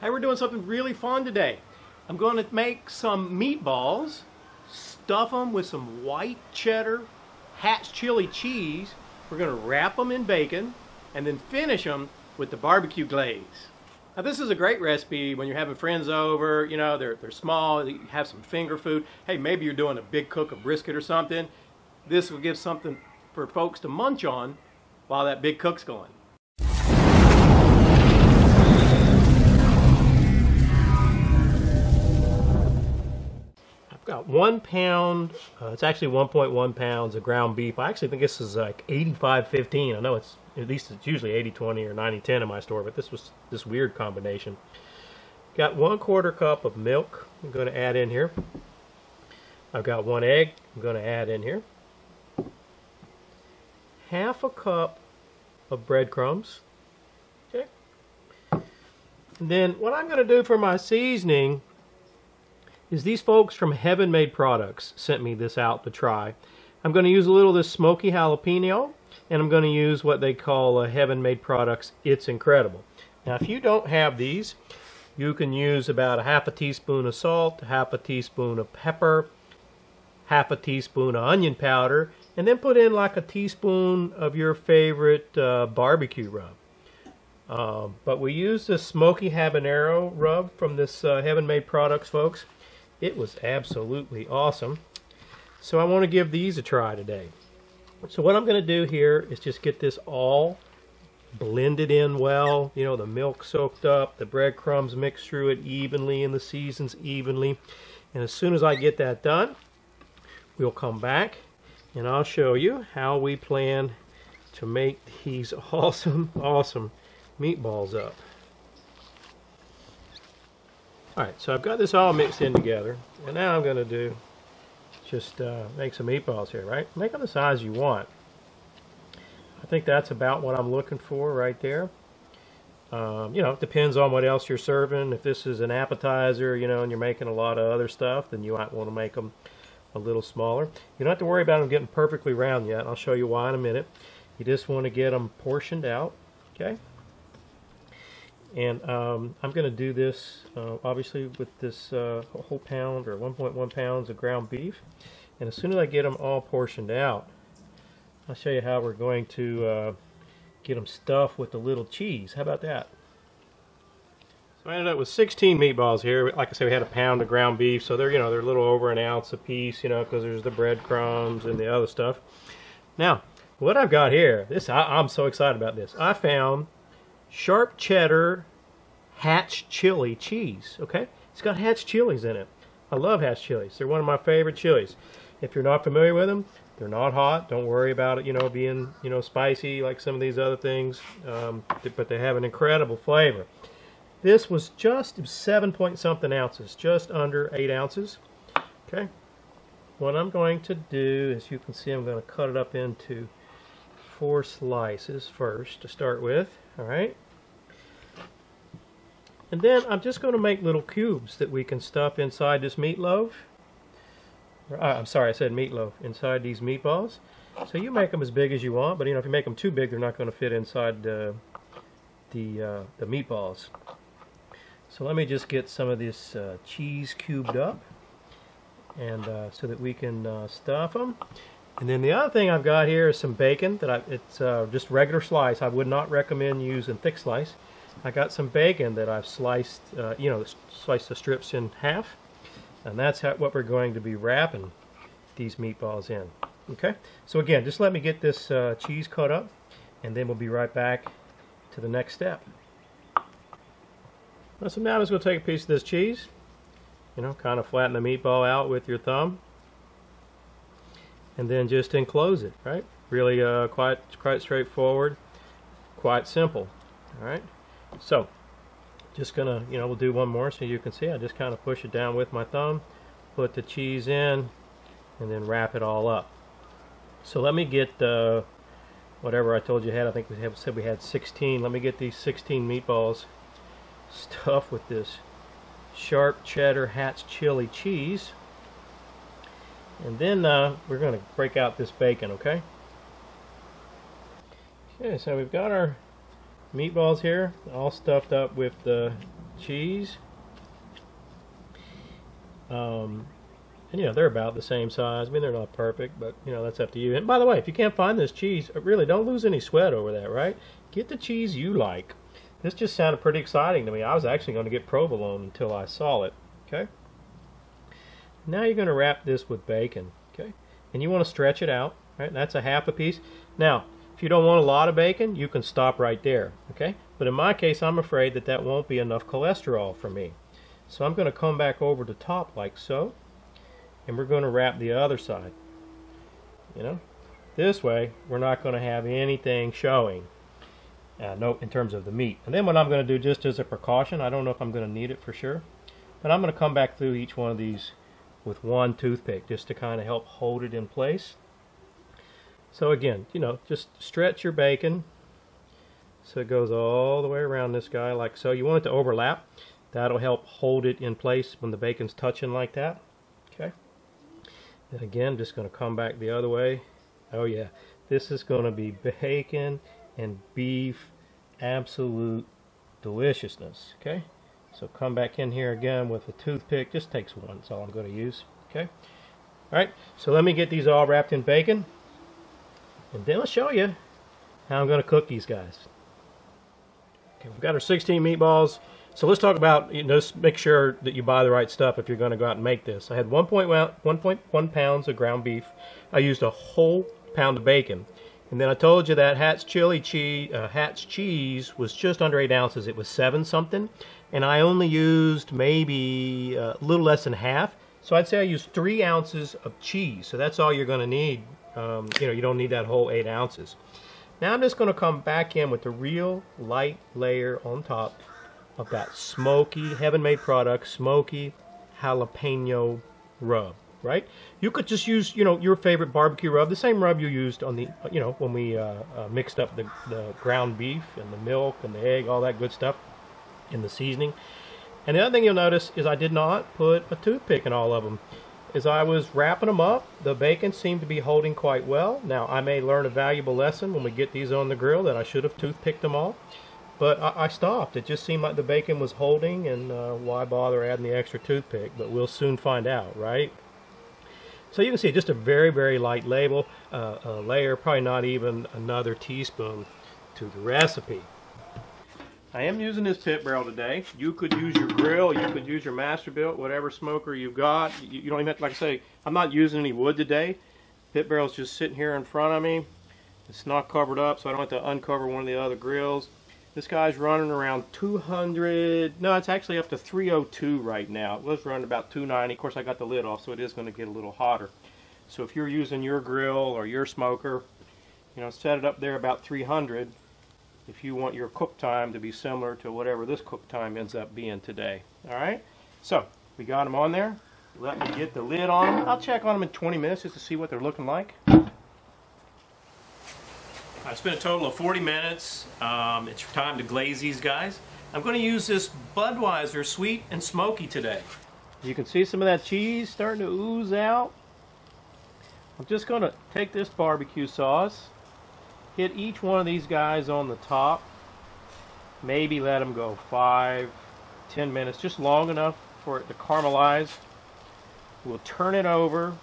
Hey, we're doing something really fun today. I'm going to make some meatballs, stuff them with some white cheddar, Hatch chili cheese. We're going to wrap them in bacon and then finish them with the barbecue glaze. Now, this is a great recipe when you're having friends over, you know, they're small, you have some finger food. Hey, maybe you're doing a big cook of brisket or something. This will give something for folks to munch on while that big cook's going. I've got 1 pound, it's actually 1.1 pounds of ground beef. I actually think this is like 85-15. I know it's, at least it's usually 80-20 or 90-10 in my store, but this was this weird combination. Got 1/4 cup of milk I'm going to add in here. I've got 1 egg I'm going to add in here. 1/2 cup of breadcrumbs. Okay. And then what I'm going to do for my seasoning is these folks from Heaven Made Products sent me this out to try. I'm going to use a little of this smoky jalapeno, and I'm going to use what they call Heaven Made Products It's Incredible. Now, if you don't have these, you can use about 1/2 teaspoon of salt, 1/2 teaspoon of pepper, 1/2 teaspoon of onion powder, and then put in like 1 teaspoon of your favorite barbecue rub. But we use this smoky habanero rub from this Heaven Made Products, folks. It was absolutely awesome. So I want to give these a try today. So what I'm going to do here is just get this all blended in well. You know, the milk soaked up, the breadcrumbs mixed through it evenly, and the seasons evenly. And as soon as I get that done, we'll come back and I'll show you how we plan to make these awesome, awesome meatballs up. Alright, so I've got this all mixed in together, and now I'm going to do just make some meatballs here, right? Make them the size you want. I think that's about what I'm looking for right there. You know, it depends on what else you're serving. If this is an appetizer, you know, and you're making a lot of other stuff, then you might want to make them a little smaller. You don't have to worry about them getting perfectly round yet. I'll show you why in a minute. You just want to get them portioned out, okay? And I'm going to do this, obviously, with this whole pound or 1.1 pounds of ground beef. And as soon as I get them all portioned out, I'll show you how we're going to get them stuffed with a little cheese. How about that? So I ended up with 16 meatballs here. Like I said, we had 1 pound of ground beef, so they're, you know, they're a little over 1 ounce a piece, you know, because there's the breadcrumbs and the other stuff. Now, what I've got here, this I'm so excited about this. I found sharp cheddar Hatch chili cheese. Okay, it's got Hatch chilies in it. I love Hatch chilies. They're one of my favorite chilies. If you're not familiar with them, they're not hot. Don't worry about it, you know, being, you know, spicy like some of these other things. But they have an incredible flavor. This was just 7 point something ounces, just under 8 ounces. Okay, what I'm going to do is, you can see, I'm going to cut it up into 4 slices first to start with. All right, and then I'm just going to make little cubes that we can stuff inside this meatloaf. I'm sorry, I said meatloaf, inside these meatballs. So you make them as big as you want, but you know, if you make them too big, they're not going to fit inside the meatballs. So let me just get some of this cheese cubed up, and so that we can stuff them. And then the other thing I've got here is some bacon that it's just regular slice. I would not recommend using thick slice. I got some bacon that I've sliced, you know, sliced the strips in half, and that's what we're going to be wrapping these meatballs in. Okay, so again, just let me get this cheese cut up, and then we'll be right back to the next step. Well, so now I'm just going to take a piece of this cheese, you know, kind of flatten the meatball out with your thumb, and then just enclose it, right? Really quite straightforward, quite simple. All right, so just gonna, you know, we'll do one more so you can see. I just kind of push it down with my thumb, put the cheese in, and then wrap it all up. So let me get whatever I told you I think said we had 16. Let me get these 16 meatballs stuffed with this sharp cheddar Hatch chili cheese. And then we're going to break out this bacon, okay? Okay, so we've got our meatballs here all stuffed up with the cheese. And, you know, they're about the same size. I mean, they're not perfect, but, you know, that's up to you. And, by the way, if you can't find this cheese, really, don't lose any sweat over that, right? Get the cheese you like. This just sounded pretty exciting to me. I was actually going to get provolone until I saw it, okay? Now you're going to wrap this with bacon, okay? And you want to stretch it out, right? That's a half a piece. Now, if you don't want a lot of bacon, you can stop right there, okay? But in my case, I'm afraid that that won't be enough cholesterol for me. So I'm going to come back over the top like so. And we're going to wrap the other side, you know, this way we're not going to have anything showing, no, in terms of the meat. And then what I'm going to do, just as a precaution, I don't know if I'm going to need it for sure, but I'm going to come back through each one of these with one toothpick just to kind of help hold it in place. So again, you know, just stretch your bacon so it goes all the way around this guy like so. You want it to overlap. That'll help hold it in place when the bacon's touching like that, okay? And again, just going to come back the other way. Oh yeah, this is going to be bacon and beef absolute deliciousness, okay? So come back in here again with a toothpick. Just takes one, that's all I'm going to use, okay? Alright, so let me get these all wrapped in bacon, and then I'll show you how I'm going to cook these guys. Okay, we've got our 16 meatballs. So let's talk about, you know, just make sure that you buy the right stuff if you're going to go out and make this. I had 1.1 pounds of ground beef. I used a whole pound of bacon. And then I told you that Hatch cheese was just under 8 ounces. It was 7 something. And I only used maybe a little less than half. So I'd say I used 3 ounces of cheese. So that's all you're going to need. You know, you don't need that whole 8 ounces. Now I'm just going to come back in with the real light layer on top of that smoky, Heaven Made product, smoky jalapeno rub, right? You could just use, you know, your favorite barbecue rub, the same rub you used on the, you know, when we mixed up the ground beef and the milk and the egg, all that good stuff in the seasoning. And the other thing you'll notice is I did not put a toothpick in all of them. As I was wrapping them up, the bacon seemed to be holding quite well. Now, I may learn a valuable lesson when we get these on the grill that I should have toothpicked them all. But I stopped. It just seemed like the bacon was holding, and why bother adding the extra toothpick? But we'll soon find out, right? So you can see just a very, very light layer, probably not even another teaspoon to the recipe. I am using this pit barrel today. You could use your grill, you could use your Masterbuilt, whatever smoker you've got. You don't even have to, like I say, I'm not using any wood today. Pit barrel's just sitting here in front of me. It's not covered up, so I don't have to uncover one of the other grills. This guy's running around 200, no, it's actually up to 302 right now. It was running about 290. Of course, I got the lid off, so it is going to get a little hotter. So if you're using your grill or your smoker, you know, set it up there about 300 if you want your cook time to be similar to whatever this cook time ends up being today. All right? So we got them on there. Let me get the lid on them. I'll check on them in 20 minutes just to see what they're looking like. I spent a total of 40 minutes. It's time to glaze these guys. I'm going to use this Budweiser Sweet and Smoky today. You can see some of that cheese starting to ooze out. I'm just going to take this barbecue sauce, hit each one of these guys on the top, maybe let them go 5-10 minutes, just long enough for it to caramelize. We'll turn it over.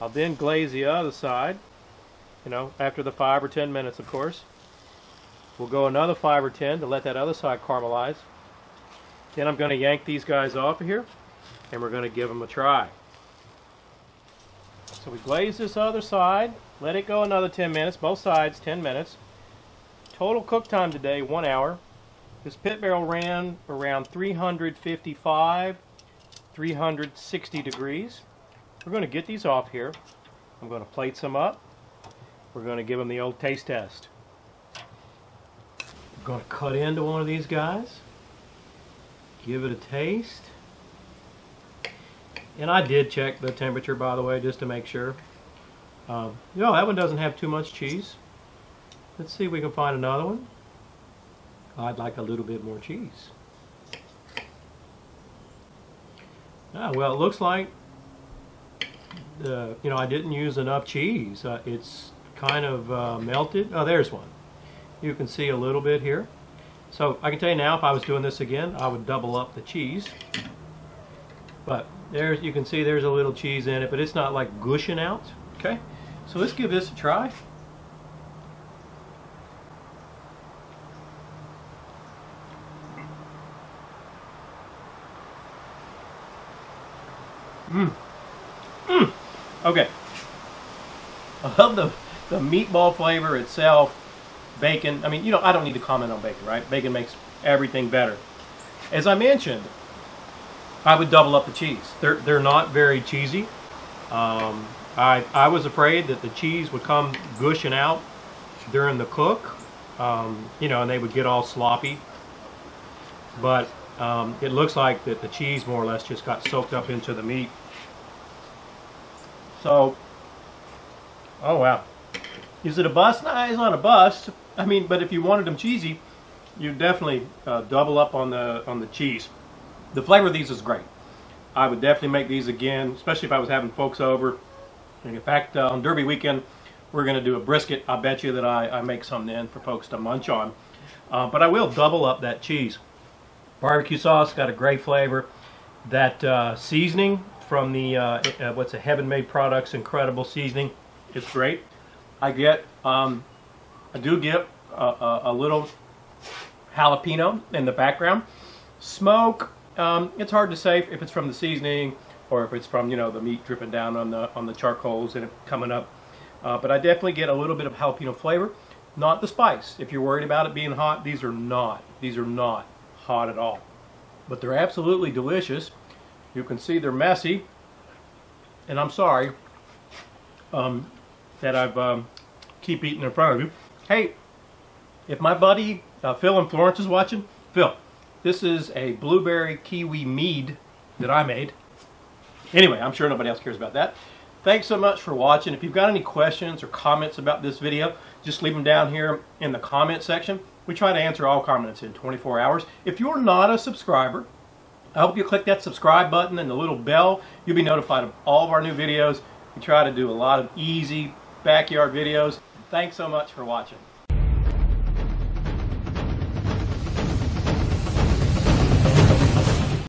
I'll then glaze the other side. You know, after the 5 or 10 minutes, of course. We'll go another 5 or 10 to let that other side caramelize. Then I'm going to yank these guys off of here, and we're going to give them a try. So we glaze this other side, let it go another 10 minutes, both sides 10 minutes. Total cook time today, 1 hour. This pit barrel ran around 355, 360 degrees. We're going to get these off here. I'm going to plate some up. We're going to give them the old taste test. We're going to cut into one of these guys, give it a taste. And I did check the temperature, by the way, just to make sure. You know, that one doesn't have too much cheese. Let's see if we can find another one. I'd like a little bit more cheese. Ah, well, it looks like, you know, I didn't use enough cheese. It's kind of melted. Oh, there's one. You can see a little bit here. So I can tell you now, if I was doing this again, I would double up the cheese. But there's, you can see there's a little cheese in it, but it's not like gushing out. Okay, so let's give this a try. Okay, I love the meatball flavor itself. Bacon, I mean, you know, I don't need to comment on bacon, right? Bacon makes everything better. As I mentioned, I would double up the cheese. They're not very cheesy. I was afraid that the cheese would come gushing out during the cook, you know, and they would get all sloppy. But it looks like that the cheese more or less just got soaked up into the meat. So, oh wow. Is it a bust? No, it's not a bust. I mean, but if you wanted them cheesy, you definitely double up on the cheese. The flavor of these is great. I would definitely make these again, especially if I was having folks over. And in fact, on Derby weekend, we're going to do a brisket. I bet you that I make some then for folks to munch on. But I will double up that cheese. Barbecue sauce, got a great flavor. That seasoning from the, what's a Heaven Made Products, incredible seasoning. It's great. I get, I do get a little jalapeno in the background. Smoke, it's hard to say if it's from the seasoning or if it's from, you know, the meat dripping down on the charcoals and it coming up. But I definitely get a little bit of jalapeno flavor, not the spice. If you're worried about it being hot, these are not hot at all. But they're absolutely delicious. You can see they're messy, and I'm sorry. That I've keep eating in front of you. Hey, if my buddy Phil in Florence is watching, Phil, this is a blueberry kiwi mead that I made. Anyway, I'm sure nobody else cares about that. Thanks so much for watching. If you've got any questions or comments about this video, just leave them down here in the comment section. We try to answer all comments in 24 hours. If you're not a subscriber, I hope you click that subscribe button and the little bell. You'll be notified of all of our new videos. We try to do a lot of easy backyard videos. Thanks so much for watching.